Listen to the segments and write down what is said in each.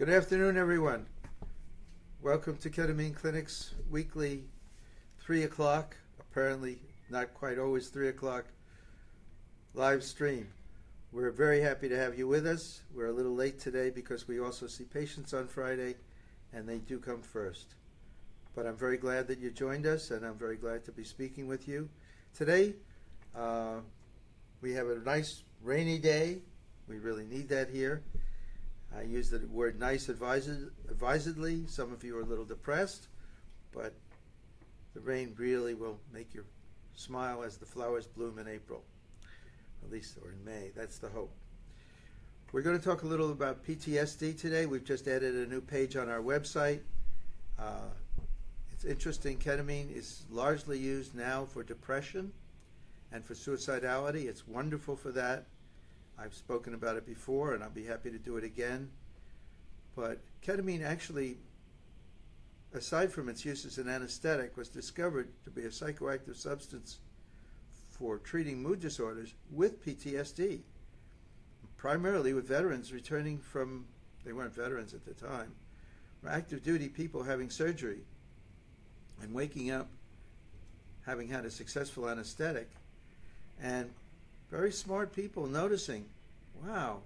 Good afternoon, everyone. Welcome to Ketamine Clinic's weekly 3 o'clock, apparently not quite always 3 o'clock, live stream. We're very happy to have you with us. We're a little late today because we also see patients on Friday, and they do come first. But I'm very glad that you joined us, and I'm very glad to be speaking with you. Today, we have a nice rainy day. We really need that here. I use the word nice advisedly. Some of you are a little depressed, but the rain really will make you smile as the flowers bloom in April, at least, or in May. That's the hope. We're going to talk a little about PTSD today. We've just added a new page on our website. It's interesting. Ketamine is largely used now for depression and for suicidality. It's wonderful for that. I've spoken about it before, and I'll be happy to do it again. But ketamine actually, aside from its use as an anesthetic, was discovered to be a psychoactive substance for treating mood disorders with PTSD, primarily with veterans returning from, they weren't veterans at the time, active duty people having surgery and waking up having had a successful anesthetic, and very smart people noticing, wow,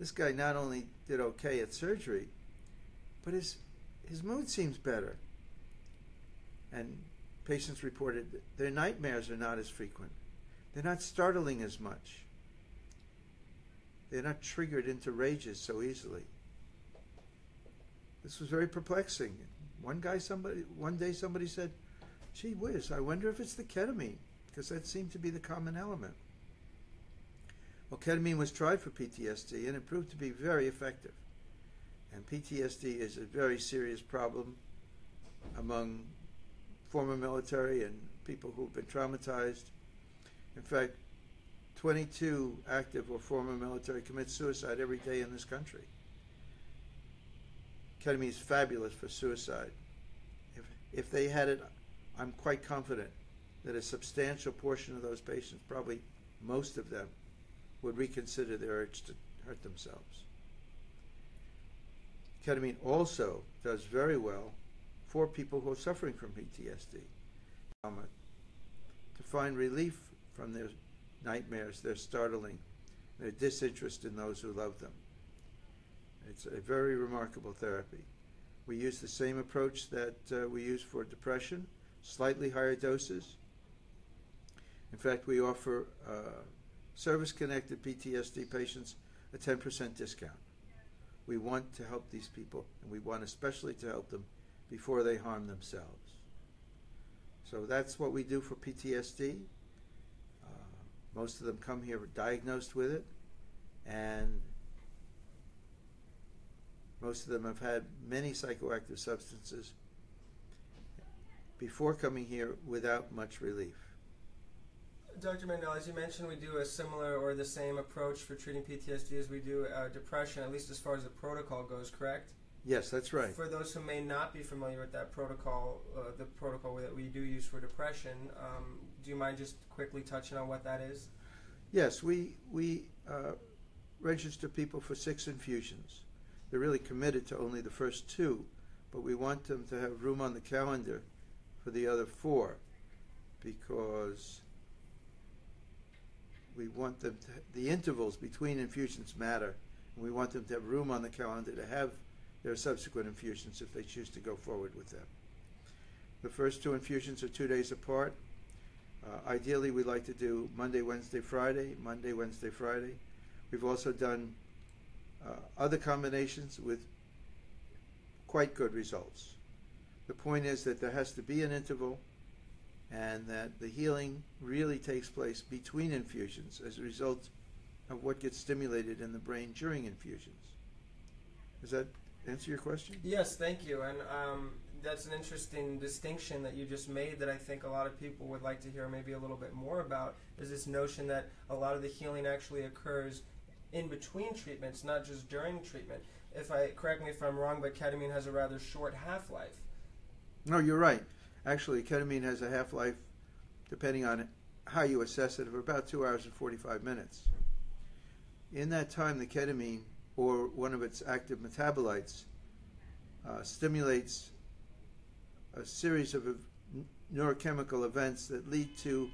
this guy not only did okay at surgery, but his mood seems better. And patients reported their nightmares are not as frequent. They're not startling as much. They're not triggered into rages so easily. This was very perplexing. One day somebody said, gee whiz, I wonder if it's the ketamine, because that seemed to be the common element. Well, ketamine was tried for PTSD, and it proved to be very effective. And PTSD is a very serious problem among former military and people who've been traumatized. In fact, 22 active or former military commit suicide every day in this country. Ketamine is fabulous for suicide. If they had it, I'm quite confident that a substantial portion of those patients, probably most of them, would reconsider their urge to hurt themselves. Ketamine also does very well for people who are suffering from PTSD, to find relief from their nightmares, their startling, their disinterest in those who love them. It's a very remarkable therapy. We use the same approach that we use for depression, slightly higher doses. In fact, we offer service-connected PTSD patients a 10% discount. We want to help these people, and we want especially to help them before they harm themselves. So that's what we do for PTSD. Most of them come here diagnosed with it, and most of them have had many psychoactive substances before coming here without much relief. Dr. Mandel, as you mentioned, we do a similar or the same approach for treating PTSD as we do depression, at least as far as the protocol goes, correct? Yes, that's right. For those who may not be familiar with that protocol, the protocol that we do use for depression, do you mind just quickly touching on what that is? Yes, we register people for 6 infusions. They're really committed to only the first 2, but we want them to have room on the calendar for the other 4 because we want them to, the intervals between infusions matter, and we want them to have room on the calendar to have their subsequent infusions if they choose to go forward with them. The first 2 infusions are 2 days apart. Ideally, we like to do Monday, Wednesday, Friday, Monday, Wednesday, Friday. We've also done other combinations with quite good results. The point is that there has to be an interval, and that the healing really takes place between infusions as a result of what gets stimulated in the brain during infusions. Does that answer your question? Yes, thank you. And that's an interesting distinction that you just made that I think a lot of people would like to hear maybe a little bit more about, is this notion that a lot of the healing actually occurs in between treatments, not just during treatment. Correct me if I'm wrong, but ketamine has a rather short half-life. No, you're right. Actually, ketamine has a half-life, depending on how you assess it, of about 2 hours and 45 minutes. In that time, the ketamine or one of its active metabolites stimulates a series of neurochemical events that lead to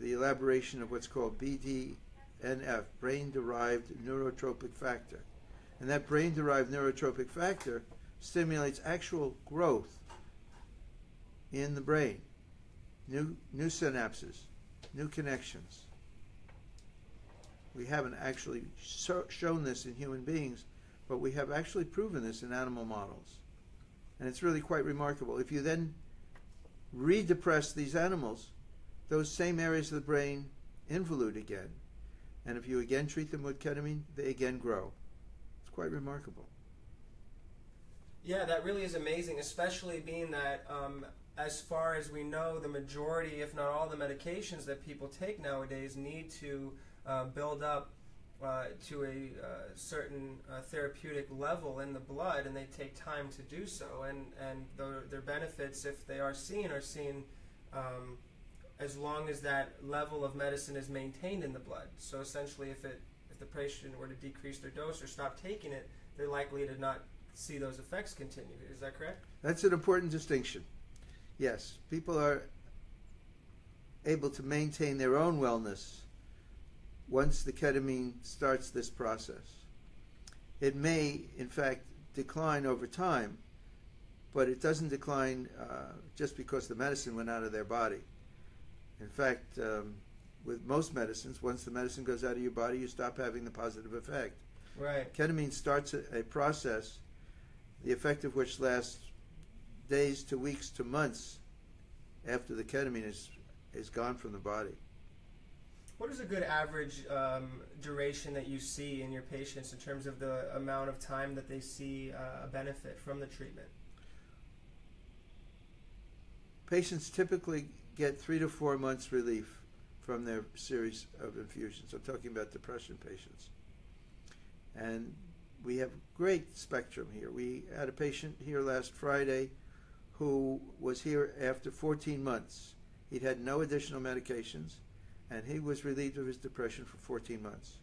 the elaboration of what's called BDNF, brain-derived neurotrophic factor. And that brain-derived neurotrophic factor stimulates actual growth in the brain, new synapses, new connections. We haven't actually shown this in human beings, but we have actually proven this in animal models. And it's really quite remarkable. If you then re-depress these animals, those same areas of the brain involute again. And if you again treat them with ketamine, they again grow. It's quite remarkable. Yeah, that really is amazing, especially being that as far as we know, the majority, if not all, the medications that people take nowadays need to build up to a certain therapeutic level in the blood, and they take time to do so. And their benefits, if they are seen as long as that level of medicine is maintained in the blood. So essentially, if the patient were to decrease their dose or stop taking it, they're likely to not see those effects continue. Is that correct? That's an important distinction. Yes, people are able to maintain their own wellness once the ketamine starts this process. It may, in fact, decline over time, but it doesn't decline just because the medicine went out of their body. In fact, with most medicines, once the medicine goes out of your body, you stop having the positive effect. Right. Ketamine starts a process, the effect of which lasts days to weeks to months after the ketamine is gone from the body. What is a good average duration that you see in your patients in terms of the amount of time that they see a benefit from the treatment? Patients typically get 3 to 4 months relief from their series of infusions. I'm talking about depression patients. And we have great spectrum here. We had a patient here last Friday who was here after 14 months. He'd had no additional medications, and he was relieved of his depression for 14 months.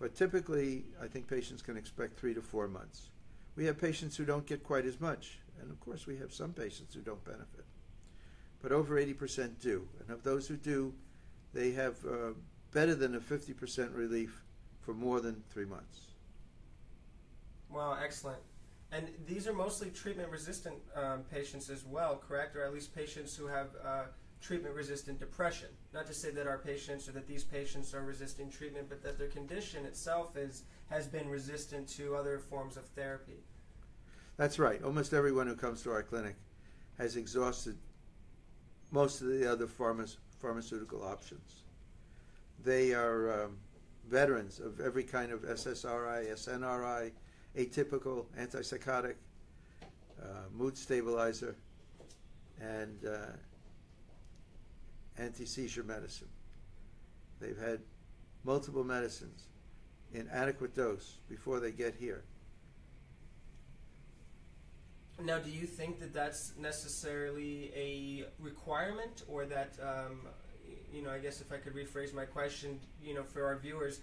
But typically, I think patients can expect 3 to 4 months. We have patients who don't get quite as much, and of course we have some patients who don't benefit. But over 80% do, and of those who do, they have better than a 50% relief for more than 3 months. Wow, excellent. And these are mostly treatment-resistant patients as well, correct? Or at least patients who have treatment-resistant depression. Not to say that our patients or that these patients are resisting treatment, but that their condition itself has been resistant to other forms of therapy. That's right. Almost everyone who comes to our clinic has exhausted most of the other pharmaceutical options. They are veterans of every kind of SSRI, SNRI, atypical, antipsychotic, mood stabilizer, and anti-seizure medicine. They've had multiple medicines in adequate dose before they get here. Now, do you think that that's necessarily a requirement, or that, you know, I guess if I could rephrase my question, you know, for our viewers,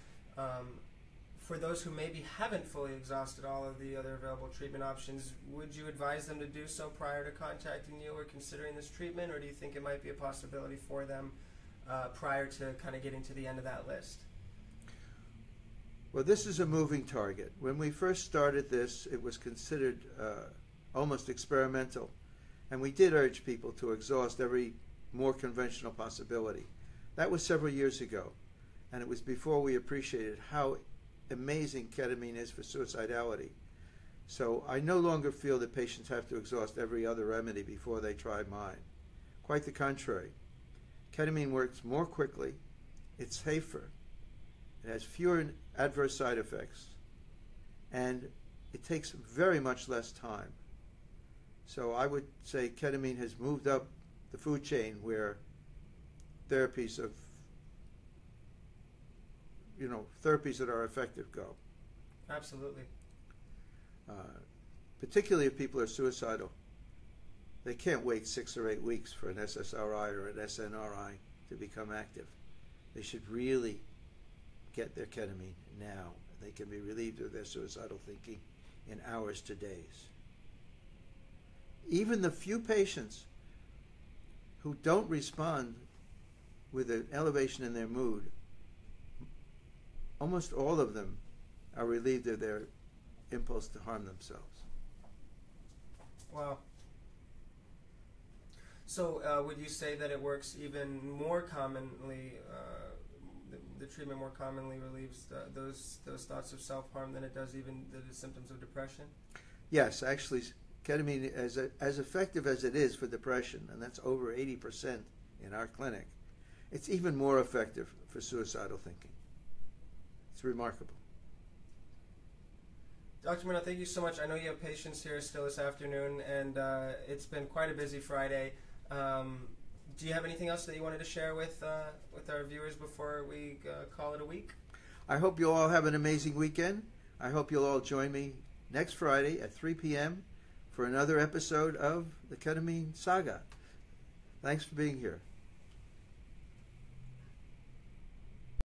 for those who maybe haven't fully exhausted all of the other available treatment options, would you advise them to do so prior to contacting you or considering this treatment, or do you think it might be a possibility for them prior to kind of getting to the end of that list? Well, this is a moving target. When we first started this, it was considered almost experimental, and we did urge people to exhaust every more conventional possibility. That was several years ago, and it was before we appreciated how amazing ketamine is for suicidality. So I no longer feel that patients have to exhaust every other remedy before they try mine. Quite the contrary. Ketamine works more quickly, it's safer, it has fewer adverse side effects, and it takes very much less time. So I would say ketamine has moved up the food chain where therapies of therapies that are effective go. Absolutely. Particularly if people are suicidal. They can't wait 6 or 8 weeks for an SSRI or an SNRI to become active. They should really get their ketamine now. They can be relieved of their suicidal thinking in hours to days. Even the few patients who don't respond with an elevation in their mood, almost all of them are relieved of their impulse to harm themselves. Wow. So would you say that it works even more commonly, the treatment more commonly relieves those thoughts of self-harm than it does even the symptoms of depression? Yes, actually, ketamine, as effective as it is for depression, and that's over 80% in our clinic, it's even more effective for suicidal thinking. It's remarkable. Dr. Mandel, thank you so much. I know you have patients here still this afternoon, and it's been quite a busy Friday. Do you have anything else that you wanted to share with our viewers before we call it a week? I hope you all have an amazing weekend. I hope you'll all join me next Friday at 3 p.m. for another episode of the Ketamine Saga. Thanks for being here.